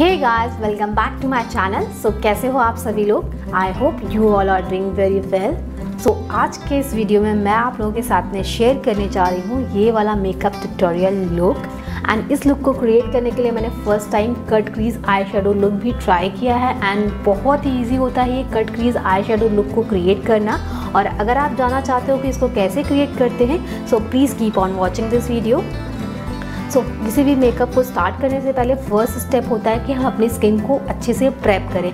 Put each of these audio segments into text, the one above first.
Hey guys, welcome back to my channel. So कैसे हो आप सभी लोग? I hope you all are doing very well. So आज के इस वीडियो में मैं आप लोगों के साथ में शेयर करने जा रही हूँ ये वाला मेकअप ट्यूटोरियल लुक। एंड इस लुक को क्रिएट करने के लिए मैंने first time cut crease eye shadow look भी ट्राई किया है। एंड बहुत ही ईजी होता है ये cut crease eye shadow look को क्रिएट करना। और अगर आप जानना चाहते हो कि इसको कैसे क्रिएट करते हैं, so please keep on watching this video. So किसी भी मेकअप को स्टार्ट करने से पहले फर्स्ट स्टेप होता है कि हम अपनी स्किन को अच्छे से प्रेप करें।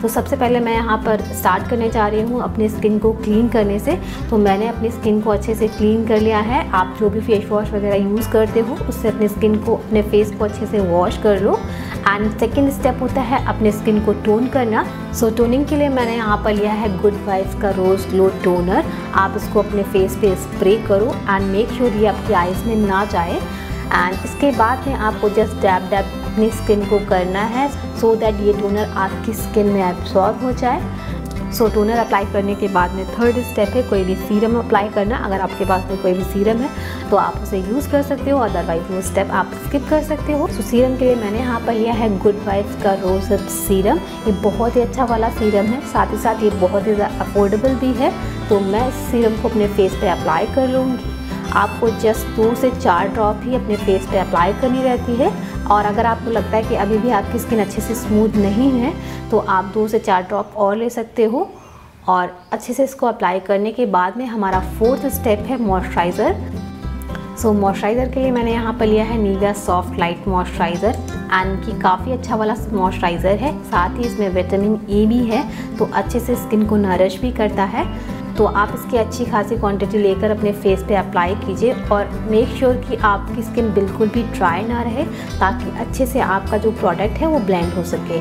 तो सबसे पहले मैं यहाँ पर स्टार्ट करने जा रही हूँ अपने स्किन को क्लीन करने से। तो मैंने अपनी स्किन को अच्छे से क्लीन कर लिया है। आप जो भी फेस वॉश वगैरह यूज़ करते हो उससे अपने स्किन को, अपने फेस को अच्छे से वॉश कर लो। एंड सेकेंड स्टेप होता है अपने स्किन को टोन करना। सो टोनिंग के लिए मैंने यहाँ पर लिया है गुड वाइब्स का रोज़ ग्लो टोनर। आप उसको अपने फेस पे स्प्रे करो एंड मेक श्योर ये आपकी आइज़ में ना जाए। एंड इसके बाद में आपको जस्ट डैब डैब अपनी स्किन को करना है सो दैट ये टोनर आपकी स्किन में एब्सॉर्ब हो जाए। सो टोनर अप्लाई करने के बाद में थर्ड स्टेप है कोई भी सीरम अप्लाई करना। अगर आपके पास में कोई भी सीरम है तो आप उसे यूज़ कर सकते हो, अदरवाइज वो स्टेप आप स्किप कर सकते हो। सो सीरम के लिए मैंने यहाँ पर लिया है गुड वाइब्स का रोज़ सीरम। ये बहुत ही अच्छा वाला सीरम है, साथ ही साथ ये बहुत ही ज़्यादा अफोर्डेबल भी है। तो मैं इस सीरम को अपने फेस पर अप्लाई कर लूँगी। आपको जस्ट 2 से 4 ड्रॉप ही अपने फेस पे अप्लाई करनी रहती है। और अगर आपको लगता है कि अभी भी आपकी स्किन अच्छे से स्मूथ नहीं है तो आप 2 से 4 ड्रॉप और ले सकते हो। और अच्छे से इसको अप्लाई करने के बाद में हमारा फोर्थ स्टेप है मॉइस्चराइज़र। सो मॉइस्चराइज़र के लिए मैंने यहाँ पर लिया है Nivea soft light moisturiser. And कि काफ़ी अच्छा वाला मॉइस्चराइज़र है, साथ ही इसमें विटामिन ए भी है तो अच्छे से स्किन को नरिश भी करता है। तो आप इसकी अच्छी खासी क्वांटिटी लेकर अपने फेस पे अप्लाई कीजिए और मेक श्योर कि आपकी स्किन बिल्कुल भी ड्राई ना रहे ताकि अच्छे से आपका जो प्रोडक्ट है वो ब्लेंड हो सके।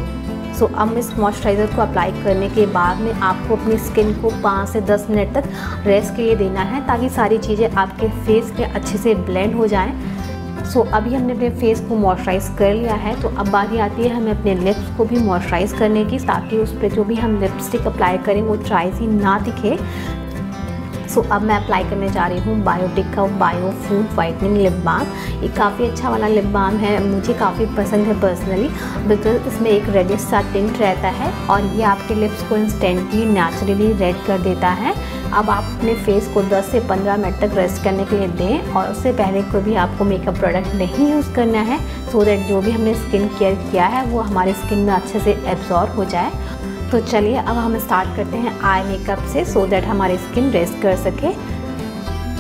सो अब इस मॉइस्चराइज़र को अप्लाई करने के बाद में आपको अपनी स्किन को 5 से 10 मिनट तक रेस्ट के लिए देना है ताकि सारी चीज़ें आपके फेस पे अच्छे से ब्लेंड हो जाएँ। सो अभी हमने अपने फेस को मॉइस्चराइज़ कर लिया है। तो अब बारी आती है हमें अपने लिप्स को भी मॉइस्चराइज़ करने की ताकि उस पर जो भी हम लिपस्टिक अप्लाई करें वो ड्राई सी ना दिखे। सो अब मैं अप्लाई करने जा रही हूँ बायोटिक का bio food whitening lip balm. ये काफ़ी अच्छा वाला लिप बाम है, मुझे काफ़ी पसंद है पर्सनली। बिकॉज इसमें एक रेडिश सा टिंट रहता है और ये आपके लिप्स को इंस्टेंटली नेचुरली रेड कर देता है। अब आप अपने फेस को 10 से 15 मिनट तक रेस्ट करने के लिए दें और उससे पहले कोई भी आपको मेकअप प्रोडक्ट नहीं यूज़ करना है सो दैट जो भी हमने स्किन केयर किया है वो हमारे स्किन में अच्छे से एब्जॉर्ब हो जाए। तो चलिए अब हम स्टार्ट करते हैं आई मेकअप से सो दैट हमारी स्किन रेस्ट कर सके।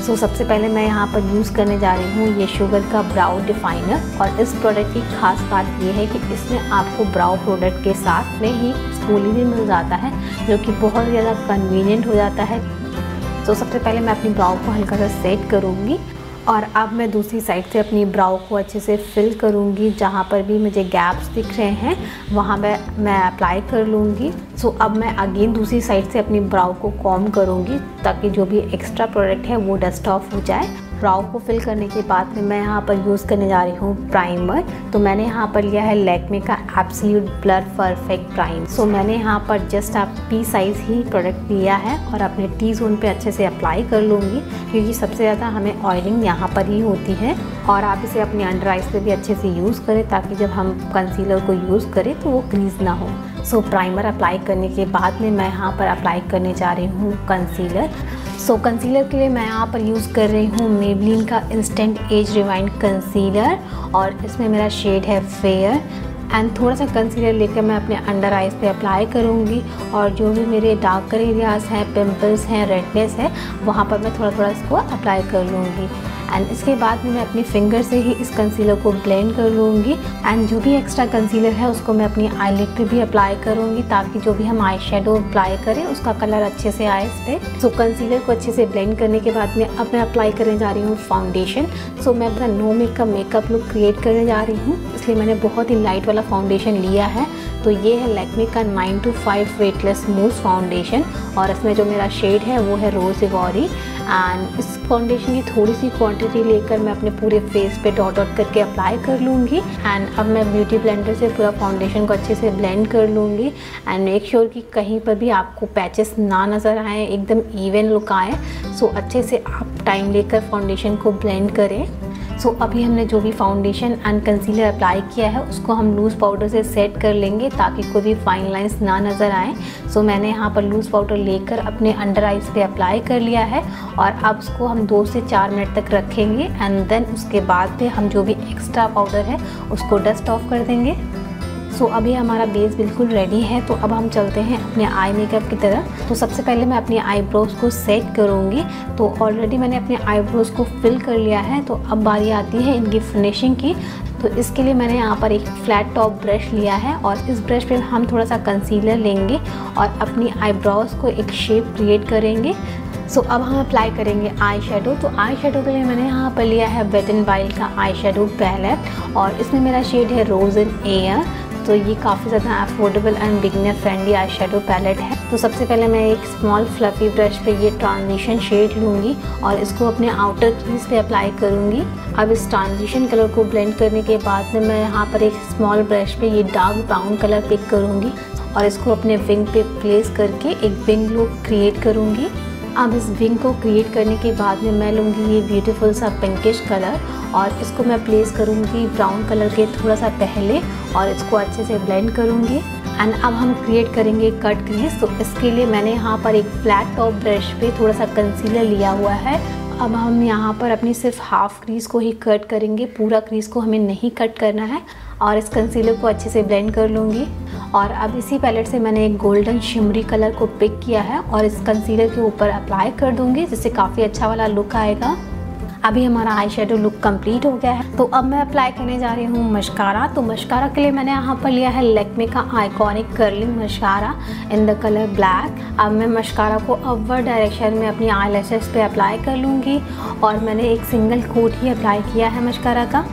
सो सबसे पहले मैं यहाँ पर यूज़ करने जा रही हूँ ये शुगर का ब्राउ डिफाइनर। और इस प्रोडक्ट की खास बात ये है कि इसमें आपको ब्राउ प्रोडक्ट के साथ में ही स्पूली भी मिल जाता है जो कि बहुत ज़्यादा कन्वीनियंट हो जाता है। तो सबसे पहले मैं अपनी ब्राउ को हल्का सा सेट करूँगी और अब मैं दूसरी साइड से अपनी ब्राउ को अच्छे से फिल करूँगी। जहाँ पर भी मुझे गैप्स दिख रहे हैं वहाँ मैं अप्लाई कर लूँगी। सो अब मैं अगेन दूसरी साइड से अपनी ब्राउ को कॉम करूँगी ताकि जो भी एक्स्ट्रा प्रोडक्ट है वो डस्ट ऑफ हो जाए। ब्राउ को फिल करने के बाद में मैं यहाँ पर यूज़ करने जा रही हूँ प्राइमर। तो मैंने यहाँ पर लिया है लैक्मे का absolute blur perfect prime. So मैंने यहाँ पर जस्ट आप पी साइज़ ही प्रोडक्ट लिया है और अपने टी जोन पे अच्छे से अप्लाई कर लूँगी क्योंकि सबसे ज़्यादा हमें ऑयलिंग यहाँ पर ही होती है। और आप इसे अपने अंडर आइज़ पे भी अच्छे से यूज़ करें ताकि जब हम कंसीलर को यूज़ करें तो वो क्रीज ना हो। सो प्राइमर अप्लाई करने के बाद में मैं यहाँ पर अप्लाई करने जा रही हूँ कंसीलर। सो कंसीलर के लिए मैं यहाँ पर यूज़ कर रही हूँ मेबलिन का इंस्टेंट एज रिवाइंड कंसीलर और इसमें मेरा शेड है फेयर। एंड थोड़ा सा कंसीलर लेकर मैं अपने अंडर आइज़ पे अप्लाई करूँगी और जो भी मेरे डार्कर एरियाज़ हैं, पिंपल्स हैं, रेडनेस है वहाँ पर मैं थोड़ा थोड़ा इसको अप्लाई कर लूँगी। एंड इसके बाद में मैं अपनी फिंगर से ही इस कंसीलर को ब्लेंड कर लूँगी। एंड जो भी एक्स्ट्रा कंसीलर है उसको मैं अपनी आईलिड पे भी अप्लाई करूँगी ताकि जो भी हम आई शेडो अप्लाई करें उसका कलर अच्छे से आए इस पर। सो कंसीलर को अच्छे से ब्लेंड करने के बाद में अब मैं अप्लाई करने जा रही हूँ फाउंडेशन। सो मैं अपना नो मेकअप लुक क्रिएट करने जा रही हूँ इसलिए मैंने बहुत ही लाइट वाला फाउंडेशन लिया है। तो ये है लैक्मे का 9 to 5 वेटलेस स्मूथ फाउंडेशन और इसमें जो मेरा शेड है वो है रोज़ इवॉरी। एंड इस फाउंडेशन की थोड़ी सी क्वांटिटी लेकर मैं अपने पूरे फेस पे डॉट डॉट करके अप्लाई कर लूँगी। एंड अब मैं ब्यूटी ब्लेंडर से पूरा फाउंडेशन को अच्छे से ब्लेंड कर लूँगी। एंड मेक श्योर कि कहीं पर भी आपको पैचेस ना नज़र आए, एकदम इवन लुक आए। सो अच्छे से आप टाइम लेकर फाउंडेशन को ब्लेंड करें। सो अभी हमने जो भी फाउंडेशन एंड कंसीलर अप्लाई किया है उसको हम लूज़ पाउडर से सेट कर लेंगे ताकि कोई भी फाइन लाइंस ना नज़र आएँ। सो मैंने यहाँ पर लूज़ पाउडर लेकर अपने अंडर आइज़ पे अप्लाई कर लिया है और अब उसको हम 2 से 4 मिनट तक रखेंगे एंड देन उसके बाद पे हम जो भी एक्स्ट्रा पाउडर है उसको डस्ट ऑफ कर देंगे। सो अभी हमारा बेस बिल्कुल रेडी है, तो अब हम चलते हैं अपने आई मेकअप की तरफ। तो सबसे पहले मैं अपनी आईब्रोज़ को सेट करूँगी। तो ऑलरेडी मैंने अपने आईब्रोज़ को फिल कर लिया है, तो अब बारी आती है इनकी फिनिशिंग की। तो इसके लिए मैंने यहाँ पर एक फ्लैट टॉप ब्रश लिया है और इस ब्रश पे हम थोड़ा सा कंसीलर लेंगे और अपनी आईब्रोज़ को एक शेप क्रिएट करेंगे। सो अब हम अप्लाई करेंगे आई शेडो। तो आई शेडो के लिए मैंने यहाँ पर लिया है वेट एंड वाइल्ड का आई शेडो पैलेट और इसमें मेरा शेड है रोज़ इन एयर। तो ये काफ़ी ज़्यादा affordable and beginner friendly eye shadow palette है। तो सबसे पहले मैं एक स्मॉल फ्लफी ब्रश पे ये ट्रांजिशन शेड लूँगी और इसको अपने आउटर क्रीज पे अप्लाई करूँगी। अब इस ट्रांजिशन कलर को ब्लेंड करने के बाद में मैं यहाँ पर एक स्मॉल ब्रश पे ये डार्क ब्राउन कलर पिक करूँगी और इसको अपने विंग पे प्लेस करके एक विंग लुक क्रिएट करूँगी। अब इस विंग को क्रिएट करने के बाद में मैं लूँगी ये ब्यूटीफुल सा पिंकिश कलर और इसको मैं प्लेस करूँगी ब्राउन कलर के थोड़ा सा पहले और इसको अच्छे से ब्लेंड करूँगी। एंड अब हम क्रिएट करेंगे कट क्रीज। तो इसके लिए मैंने यहाँ पर एक फ्लैट टॉप ब्रश पे थोड़ा सा कंसीलर लिया हुआ है। अब हम यहाँ पर अपनी सिर्फ हाफ क्रीज़ को ही कट करेंगे, पूरा क्रीज़ को हमें नहीं कट करना है और इस कंसीलर को अच्छे से ब्लेंड कर लूँगी। और अब इसी पैलेट से मैंने एक गोल्डन शिमरी कलर को पिक किया है और इस कंसीलर के ऊपर अप्लाई कर दूँगी जिससे काफ़ी अच्छा वाला लुक आएगा। अभी हमारा आई शेडो लुक कंप्लीट हो गया है, तो अब मैं अप्लाई करने जा रही हूँ मस्कारा। तो मस्कारा के लिए मैंने यहाँ पर लिया है लैक्मे का iconic curling mascara in the colour black. अब मैं मस्कारा को अपवर्ड डायरेक्शन में अपनी आई लैशेस पे अप्लाई कर लूँगी और मैंने एक सिंगल कोट ही अप्लाई किया है मस्कारा का।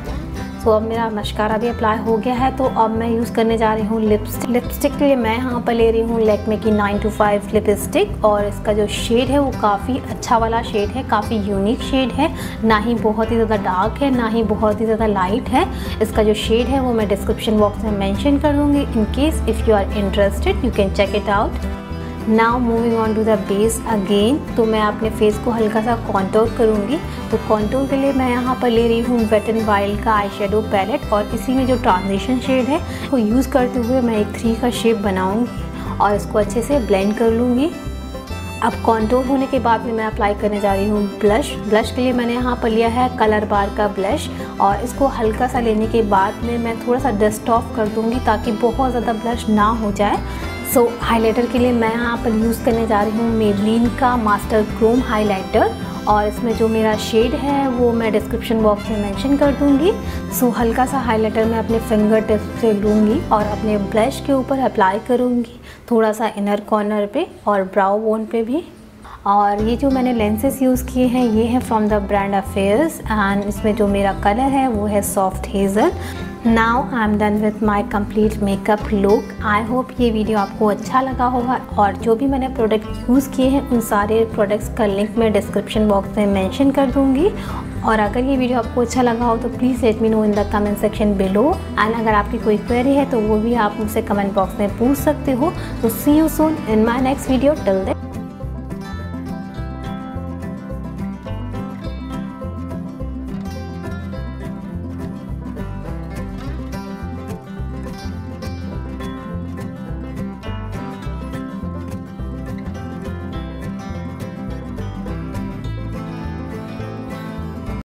तो अब मेरा मस्कारा भी अप्लाई हो गया है, तो अब मैं यूज़ करने जा रही हूँ लिपस्टिक। लिपस्टिक के लिए मैं यहाँ पर ले रही हूँ लैक्मे की 925 लिपस्टिक और इसका जो शेड है वो काफ़ी अच्छा वाला शेड है, काफ़ी यूनिक शेड है, ना ही बहुत ही ज़्यादा डार्क है ना ही बहुत ही ज़्यादा लाइट है। इसका जो शेड है वो मैं डिस्क्रिप्शन बॉक्स में मेंशन कर दूँगी। In case if you are interested you can check it out. Now moving on to the base again. तो मैं अपने फेस को हल्का सा कॉन्टोर करूँगी। तो कॉन्टोर के लिए मैं यहाँ पर ले रही हूँ वेट एंड वाइल्ड का आई शेडो पैलेट और इसी में जो ट्रांजिशन शेड है वो यूज़ करते हुए मैं एक 3 का शेप बनाऊँगी और इसको अच्छे से ब्लेंड कर लूँगी। अब कॉन्टोर होने के बाद में मैं अप्लाई करने जा रही हूँ ब्लश। ब्लश के लिए मैंने यहाँ पर लिया है कलर बार का ब्लश और इसको हल्का सा लेने के बाद में मैं थोड़ा सा डस्ट ऑफ कर दूँगी ताकि बहुत ज़्यादा ब्लश ना हो जाए। सो हाइलाइटर के लिए मैं यहाँ पर यूज़ करने जा रही हूँ मेबलिन का मास्टर क्रोम हाइलाइटर और इसमें जो मेरा शेड है वो मैं डिस्क्रिप्शन बॉक्स में मेंशन कर दूँगी। सो हल्का सा हाइलाइटर मैं अपने फिंगर टिप से लूँगी और अपने ब्लश के ऊपर अप्लाई करूँगी, थोड़ा सा इनर कॉर्नर पे और ब्राउ बोन पे भी। और ये जो मैंने लेंसेज यूज़ किए हैं ये है from the brand affairs and इसमें जो मेरा कलर है वो है soft hazel. Now I am done with my complete makeup look. I hope ये वीडियो आपको अच्छा लगा होगा और जो भी मैंने प्रोडक्ट यूज़ किए हैं उन सारे प्रोडक्ट्स का लिंक मैं डिस्क्रिप्शन बॉक्स में मेंशन कर दूँगी। और अगर ये वीडियो आपको अच्छा लगा हो तो please let me know in the comment section below and अगर आपकी कोई क्वेरी है तो वो भी आप मुझसे कमेंट बॉक्स में पूछ सकते हो। तो see you soon in my next video. Till then